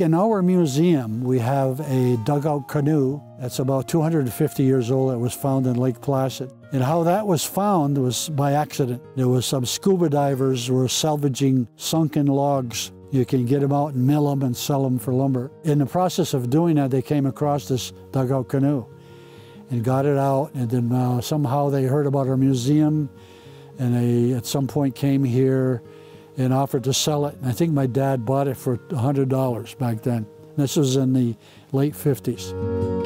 In our museum, we have a dugout canoe that's about 250 years old that was found in Lake Placid. And how that was found was by accident. There was some scuba divers who were salvaging sunken logs. You can get them out and mill them and sell them for lumber. In the process of doing that, they came across this dugout canoe and got it out. And then somehow they heard about our museum, and they at some point came here and offered to sell it. And I think my dad bought it for $100 back then. This was in the late 50s.